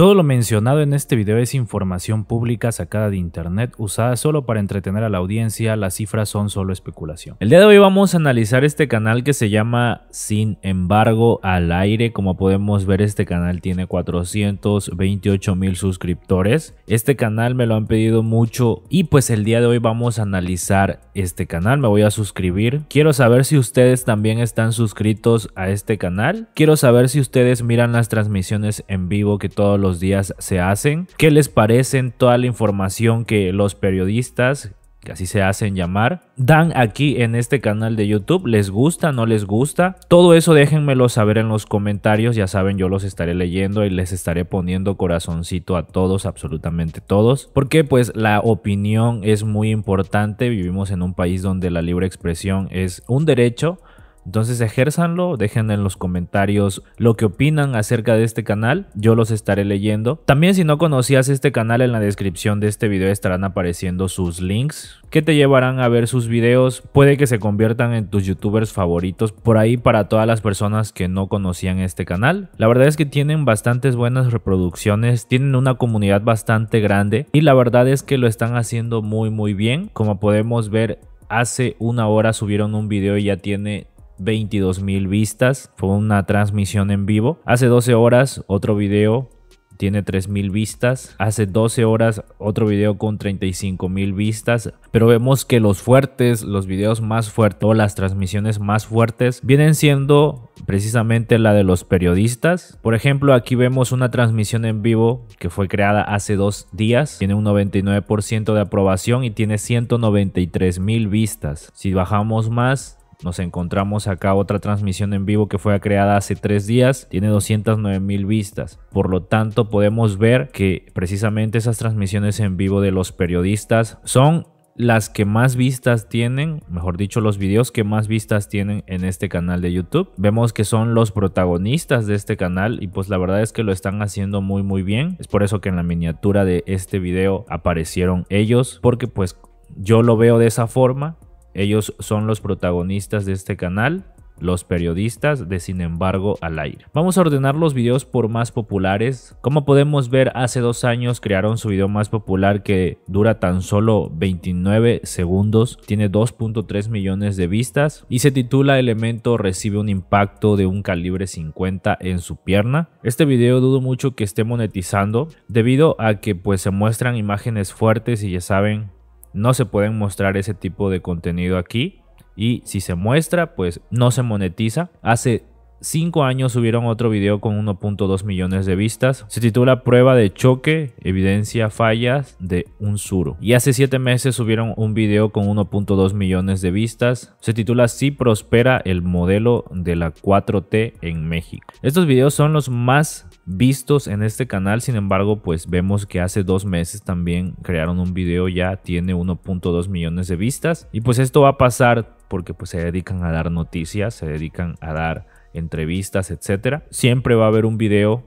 Todo lo mencionado en este video es información pública sacada de internet usada solo para entretener a la audiencia, las cifras son solo especulación. El día de hoy vamos a analizar este canal que se llama Sin embargo al aire. Como podemos ver, este canal tiene 428,000 suscriptores. Este canal me lo han pedido mucho y pues el día de hoy vamos a analizar este canal. Me voy a suscribir. Quiero saber si ustedes también están suscritos a este canal. Quiero saber si ustedes miran las transmisiones en vivo que todos los días se hacen. ¿Qué les parecen toda la información que los periodistas, que así se hacen llamar, dan aquí en este canal de YouTube? ¿Les gusta? ¿No les gusta? Todo eso déjenmelo saber en los comentarios. Ya saben, yo los estaré leyendo y les estaré poniendo corazoncito a todos, absolutamente todos, porque pues la opinión es muy importante. Vivimos en un país donde la libre expresión es un derecho. Entonces ejérzanlo, dejen en los comentarios lo que opinan acerca de este canal, yo los estaré leyendo. También, si no conocías este canal, en la descripción de este video estarán apareciendo sus links que te llevarán a ver sus videos. Puede que se conviertan en tus youtubers favoritos por ahí, para todas las personas que no conocían este canal. La verdad es que tienen bastantes buenas reproducciones, tienen una comunidad bastante grande y la verdad es que lo están haciendo muy bien. Como podemos ver, hace una hora subieron un video y ya tiene 22,000 vistas. Fue una transmisión en vivo. Hace 12 horas otro video tiene 3,000 vistas. Hace 12 horas otro video con 35,000 vistas. Pero vemos que los fuertes, los videos más fuertes o las transmisiones más fuertes vienen siendo precisamente la de los periodistas. Por ejemplo, aquí vemos una transmisión en vivo que fue creada hace 2 días. Tiene un 99% de aprobación y tiene 193,000 vistas. Si bajamos más, nos encontramos acá otra transmisión en vivo que fue creada hace 3 días. Tiene 209,000 vistas. Por lo tanto, podemos ver que precisamente esas transmisiones en vivo de los periodistas son las que más vistas tienen, mejor dicho, los videos que más vistas tienen en este canal de YouTube. Vemos que son los protagonistas de este canal y pues la verdad es que lo están haciendo muy bien. Es por eso que en la miniatura de este video aparecieron ellos, porque pues yo lo veo de esa forma. Ellos son los protagonistas de este canal, los periodistas de Sin embargo al aire. Vamos a ordenar los videos por más populares. Como podemos ver, hace 2 años crearon su video más popular, que dura tan solo 29 segundos. Tiene 2.3 millones de vistas y se titula Elemento recibe un impacto de un calibre 50 en su pierna. Este video dudo mucho que esté monetizando, debido a que pues se muestran imágenes fuertes y ya saben, no se pueden mostrar ese tipo de contenido aquí, y si se muestra pues no se monetiza. Hace 5 años subieron otro video con 1.2 millones de vistas. Se titula Prueba de choque, evidencia fallas de un suro. Y hace 7 meses subieron un video con 1.2 millones de vistas. Se titula Si prospera el modelo de la 4T en México. Estos videos son los más vistos en este canal. Sin embargo, pues vemos que hace 2 meses también crearon un video, ya tiene 1.2 millones de vistas. Y pues esto va a pasar porque pues se dedican a dar noticias, se dedican a dar entrevistas, etcétera. Siempre va a haber un video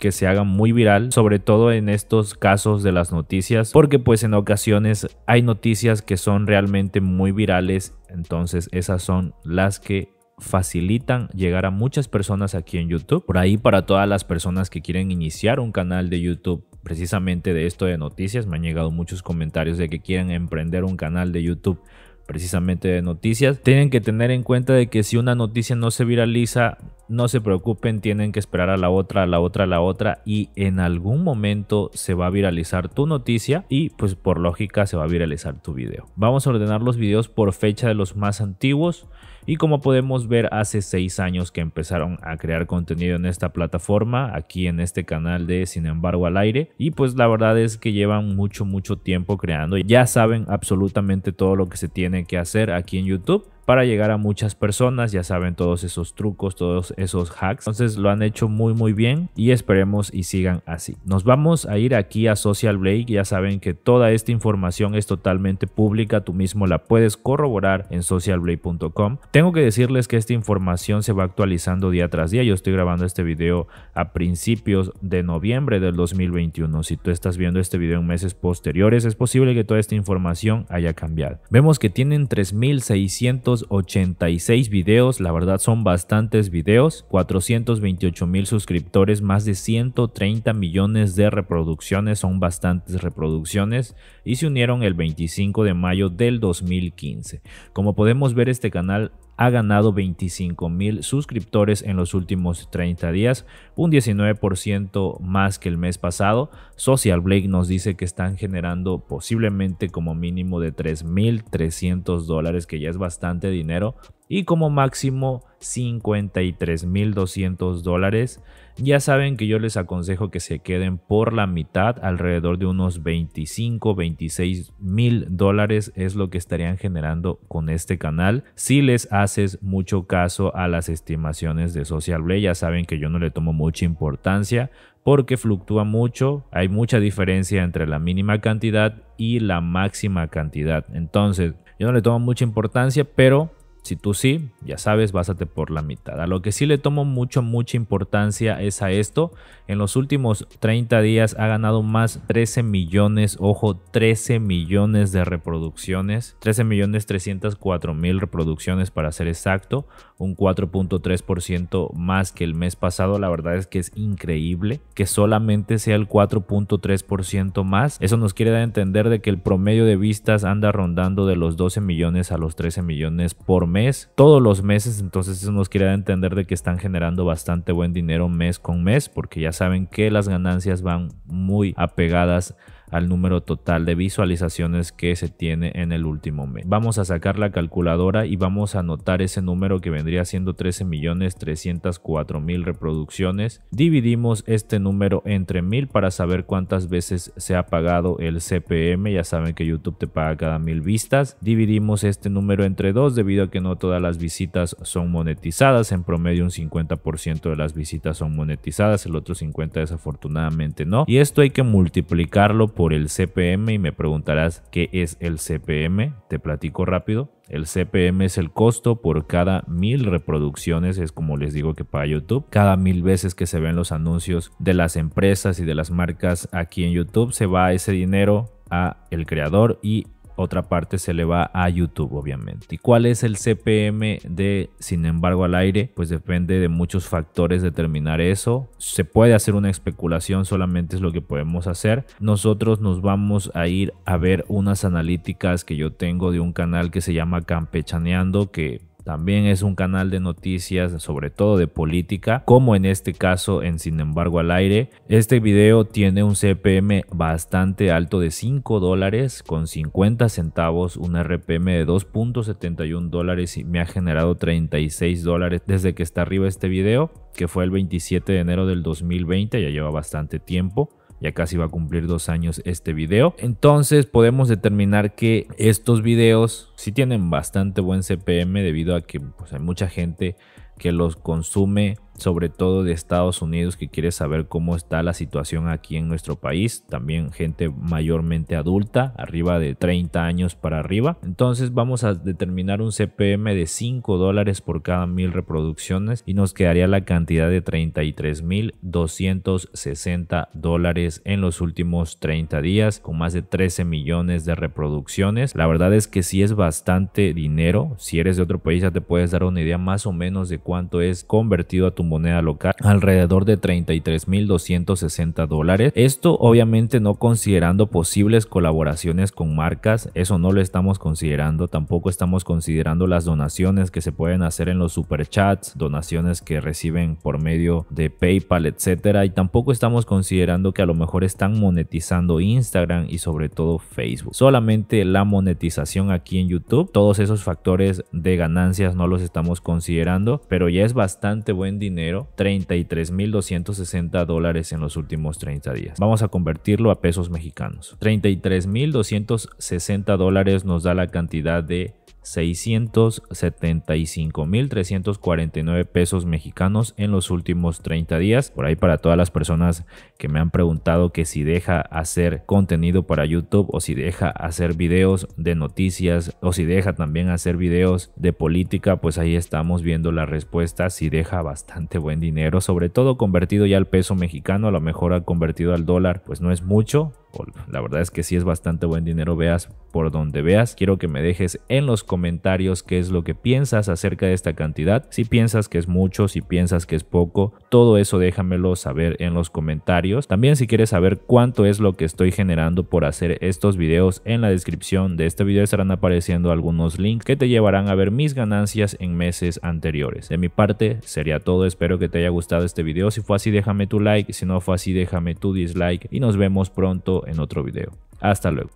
que se haga muy viral, sobre todo en estos casos de las noticias, porque pues en ocasiones hay noticias que son realmente muy virales. Entonces esas son las que facilitan llegar a muchas personas aquí en YouTube. Por ahí, para todas las personas que quieren iniciar un canal de YouTube precisamente de esto de noticias, me han llegado muchos comentarios de que quieren emprender un canal de YouTube precisamente de noticias. Tienen que tener en cuenta de que si una noticia no se viraliza, no se preocupen, tienen que esperar a la otra, a la otra, a la otra, y en algún momento se va a viralizar tu noticia y pues por lógica se va a viralizar tu video. Vamos a ordenar los videos por fecha de los más antiguos y como podemos ver, hace 6 años que empezaron a crear contenido en esta plataforma, aquí en este canal de Sin embargo al aire, y pues la verdad es que llevan mucho tiempo creando. Ya saben absolutamente todo lo que se tiene que hacer aquí en YouTube para llegar a muchas personas. Ya saben todos esos trucos, todos esos hacks. Entonces lo han hecho muy bien y esperemos y sigan así. Nos vamos a ir aquí a Social Blade. Ya saben que toda esta información es totalmente pública, tú mismo la puedes corroborar en socialblade.com. Tengo que decirles que esta información se va actualizando día tras día. Yo estoy grabando este video a principios de noviembre del 2021. Si tú estás viendo este video en meses posteriores, es posible que toda esta información haya cambiado. Vemos que tienen 3,600 286 videos, la verdad son bastantes videos, 428,000 suscriptores, más de 130 millones de reproducciones, son bastantes reproducciones, y se unieron el 25 de mayo del 2015. Como podemos ver, este canal ha ganado 25,000 suscriptores en los últimos 30 días, un 19% más que el mes pasado. Social Blade nos dice que están generando posiblemente como mínimo de $3,300, que ya es bastante dinero, y como máximo $53,200. Ya saben que yo les aconsejo que se queden por la mitad, alrededor de unos $25,000 a $26,000 es lo que estarían generando con este canal. Si les haces mucho caso a las estimaciones de Social Blade, ya saben que yo no le tomo mucha importancia porque fluctúa mucho, hay mucha diferencia entre la mínima cantidad y la máxima cantidad. Entonces yo no le tomo mucha importancia, pero si tú sí, ya sabes, básate por la mitad. A lo que sí le tomo mucha importancia es a esto. En los últimos 30 días ha ganado más 13 millones, ojo, 13 millones de reproducciones, 13,304,000 reproducciones para ser exacto, un 4.3% más que el mes pasado. La verdad es que es increíble que solamente sea el 4.3% más. Eso nos quiere dar a entender de que el promedio de vistas anda rondando de los 12 millones a los 13 millones por mes, todos los meses. Entonces eso nos quiere dar a entender de que están generando bastante buen dinero mes con mes, porque ya saben que las ganancias van muy apegadas al número total de visualizaciones que se tiene en el último mes. Vamos a sacar la calculadora y vamos a anotar ese número que vendría siendo 13,304,000 reproducciones. Dividimos este número entre 1000 para saber cuántas veces se ha pagado el CPM. Ya saben que YouTube te paga cada 1000 vistas. Dividimos este número entre 2 debido a que no todas las visitas son monetizadas. En promedio un 50% de las visitas son monetizadas, el otro 50% desafortunadamente no. Y esto hay que multiplicarlo por el CPM, y me preguntarás qué es el CPM. Te platico rápido. El CPM es el costo por cada 1000 reproducciones, es como les digo que paga YouTube. Cada 1000 veces que se ven los anuncios de las empresas y de las marcas aquí en YouTube, se va ese dinero a el creador y otra parte se le va a YouTube, obviamente. ¿Y cuál es el CPM de Sin Embargo al Aire? Pues depende de muchos factores determinar eso. Se puede hacer una especulación, solamente es lo que podemos hacer. Nosotros nos vamos a ir a ver unas analíticas que yo tengo de un canal que se llama Campechaneando, que también es un canal de noticias, sobre todo de política, como en este caso en Sin Embargo al Aire. Este video tiene un CPM bastante alto de $5.50, un RPM de $2.71 y me ha generado $36 desde que está arriba este video, que fue el 27 de enero del 2020, ya lleva bastante tiempo. Ya casi va a cumplir 2 años este video. Entonces podemos determinar que estos videos sí tienen bastante buen CPM debido a que hay mucha gente que los consume, sobre todo de Estados Unidos, que quiere saber cómo está la situación aquí en nuestro país. También gente mayormente adulta, arriba de 30 años para arriba. Entonces vamos a determinar un CPM de $5 por cada 1000 reproducciones y nos quedaría la cantidad de $33,260 en los últimos 30 días con más de 13 millones de reproducciones. La verdad es que sí es bastante dinero. Si eres de otro país ya te puedes dar una idea más o menos de cuánto es convertido a tu moneda local, alrededor de $33,260. Esto obviamente no considerando posibles colaboraciones con marcas, eso no lo estamos considerando. Tampoco estamos considerando las donaciones que se pueden hacer en los superchats, donaciones que reciben por medio de PayPal, etcétera, y tampoco estamos considerando que a lo mejor están monetizando Instagram y sobre todo Facebook. Solamente la monetización aquí en YouTube, todos esos factores de ganancias no los estamos considerando, pero ya es bastante buen dinero, $33,260 en los últimos 30 días. Vamos a convertirlo a pesos mexicanos. $33,260 nos da la cantidad de 675,349 pesos mexicanos en los últimos 30 días. Por ahí, para todas las personas que me han preguntado que si deja hacer contenido para YouTube o si deja hacer videos de noticias o si deja también hacer videos de política, pues ahí estamos viendo la respuesta. Si deja bastante buen dinero, sobre todo convertido ya al peso mexicano, a lo mejor ha convertido al dólar, pues no es mucho. La verdad es que sí es bastante buen dinero, veas por donde veas. Quiero que me dejes en los comentarios qué es lo que piensas acerca de esta cantidad. Si piensas que es mucho, si piensas que es poco, todo eso déjamelo saber en los comentarios. También si quieres saber cuánto es lo que estoy generando por hacer estos videos, en la descripción de este video estarán apareciendo algunos links que te llevarán a ver mis ganancias en meses anteriores. De mi parte sería todo, espero que te haya gustado este video. Si fue así, déjame tu like, si no fue así, déjame tu dislike y nos vemos pronto en otro video. Hasta luego.